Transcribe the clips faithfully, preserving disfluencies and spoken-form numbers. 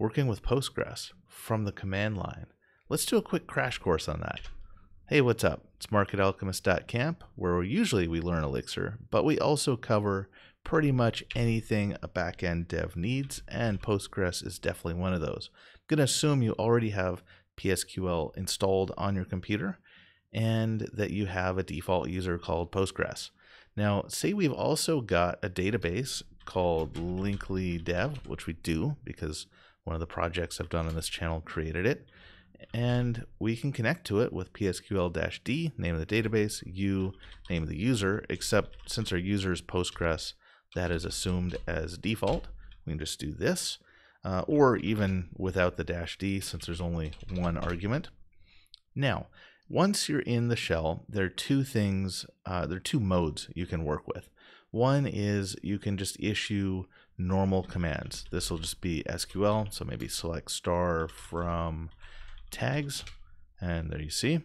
working with Postgres from the command line. Let's do a quick crash course on that. Hey, what's up? It's Mark at Alchemist dot camp, where usually we learn Elixir, but we also cover pretty much anything a backend dev needs, and Postgres is definitely one of those. I'm going to assume you already have P S Q L installed on your computer and that you have a default user called Postgres. Now, say we've also got a database called Linkly Dev, which we do because one of the projects I've done on this channel created it, and we can connect to it with P S Q L D, name of the database, U, name of the user, except since our user is Postgres, that is assumed as default. We can just do this, uh, or even without the dash D, since there's only one argument. Now, once you're in the shell, there are two things, uh, there are two modes you can work with. One is you can just issue normal commands. This will just be S Q L, so maybe select star from tags, and there you see.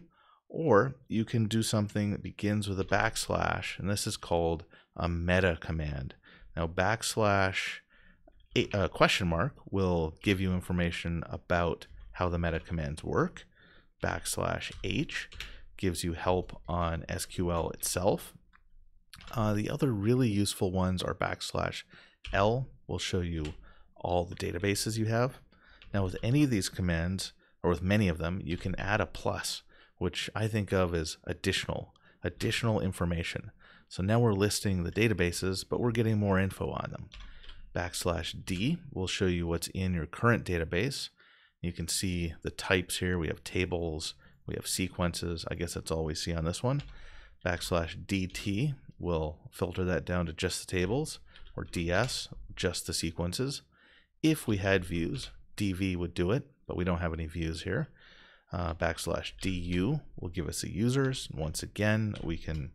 Or you can do something that begins with a backslash, and this is called a meta command. Now, backslash a, a question mark will give you information about how the meta commands work. Backslash H gives you help on S Q L itself. Uh, the other really useful ones are backslash L, will show you all the databases you have. Now, with any of these commands, or with many of them, you can add a plus, which I think of as additional, additional information. So now we're listing the databases, but we're getting more info on them. Backslash D will show you what's in your current database. You can see the types here. We have tables, we have sequences. I guess that's all we see on this one. Backslash D T will filter that down to just the tables, or D S, just the sequences. If we had views, D V would do it, but we don't have any views here. Uh, backslash D U will give us the users. Once again, we can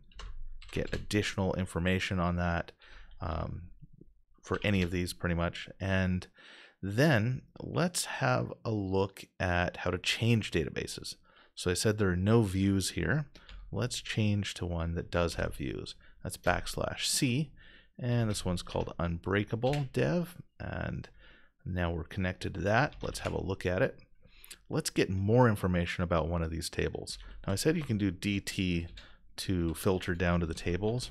get additional information on that um, for any of these pretty much. And then let's have a look at how to change databases. So I said there are no views here. Let's change to one that does have views. That's backslash C, and this one's called Unbreakable Dev, and now we're connected to that. Let's have a look at it. Let's get more information about one of these tables. Now, I said you can do D T to filter down to the tables,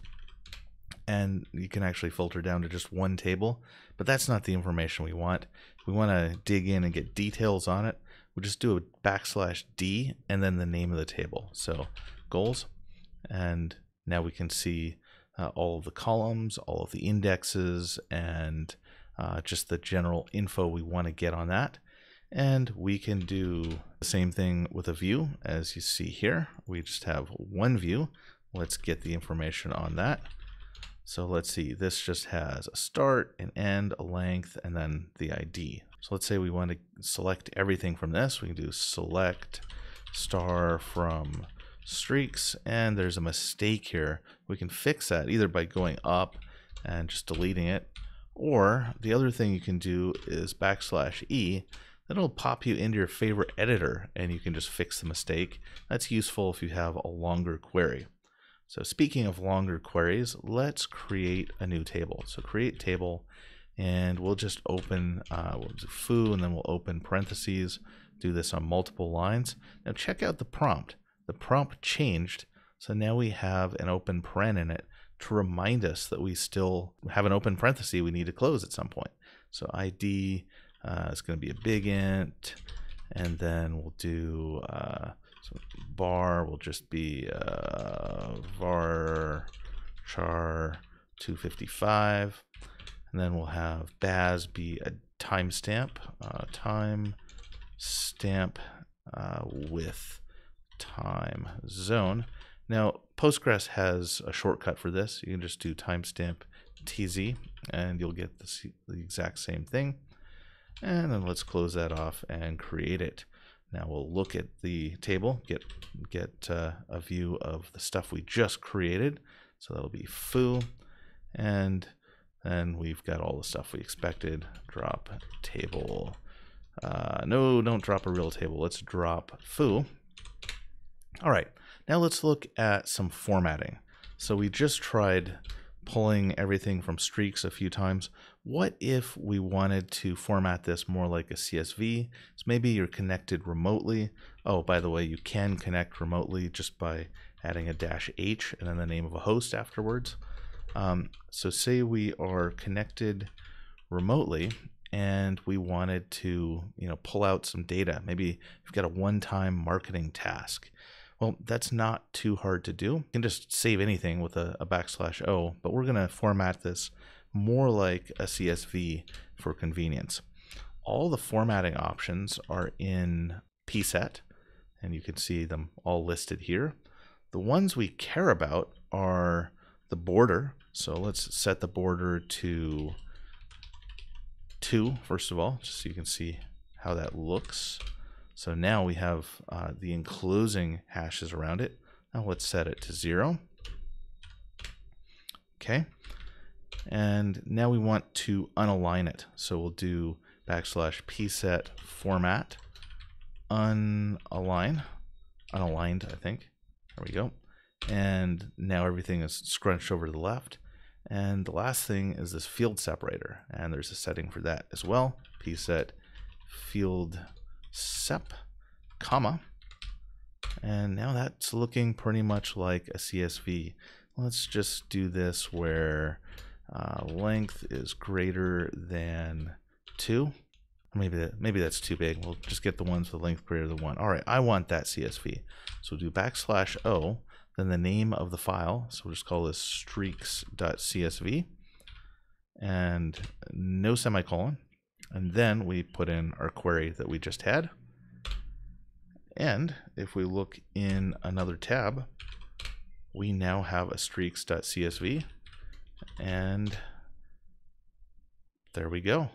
and you can actually filter down to just one table, but that's not the information we want. If we want to dig in and get details on it, we'll just do a backslash D and then the name of the table. So goals, and now we can see uh, all of the columns, all of the indexes, and uh, just the general info we want to get on that. And we can do the same thing with a view. As you see here, we just have one view. Let's get the information on that. So let's see, this just has a start, an end, a length, and then the I D. So let's say we want to select everything from this. We can do select star from streaks, and there's a mistake here. We can fix that either by going up and just deleting it, or the other thing you can do is backslash E. That'll pop you into your favorite editor, and you can just fix the mistake. That's useful if you have a longer query. So speaking of longer queries, let's create a new table. So create table, and we'll just open, uh, we'll do foo, and then we'll open parentheses, do this on multiple lines. Now check out the prompt. The prompt changed, so now we have an open paren in it to remind us that we still have an open parenthesis we need to close at some point. So I D uh, is going to be a big int, and then we'll do uh, so bar will just be uh, var char two fifty-five, and then we'll have baz be a timestamp, uh, time stamp uh, with time zone. Now, Postgres has a shortcut for this. You can just do timestamp T Z, and you'll get the, the exact same thing. And then let's close that off and create it. Now we'll look at the table, get, get uh, a view of the stuff we just created. So that'll be foo, and then we've got all the stuff we expected. Drop table. Uh, no, don't drop a real table. Let's drop foo. All right, now let's look at some formatting. So we just tried pulling everything from streaks a few times. What if we wanted to format this more like a C S V? So maybe you're connected remotely. Oh, by the way, you can connect remotely just by adding a dash H and then the name of a host afterwards. Um, so say we are connected remotely and we wanted to, you know, pull out some data. Maybe you've got a one-time marketing task. Well, that's not too hard to do. You can just save anything with a, a backslash O, but we're gonna format this more like a C S V for convenience. All the formatting options are in pset, and you can see them all listed here. The ones we care about are the border. So let's set the border to two, first of all, just so you can see how that looks. So now we have uh, the enclosing hashes around it. Now let's set it to zero. Okay. And now we want to unalign it. So we'll do backslash pset format unalign, unaligned, I think. There we go. And now everything is scrunched over to the left. And the last thing is this field separator. And there's a setting for that as well. Pset field sep, comma. And now that's looking pretty much like a C S V. Let's just do this where Uh, length is greater than two. Maybe that, maybe that's too big. We'll just get the ones with length greater than one. All right, I want that C S V. So we'll do backslash O, then the name of the file. So we'll just call this streaks.csv and no semicolon. And then we put in our query that we just had. And if we look in another tab, we now have a streaks.csv. And there we go.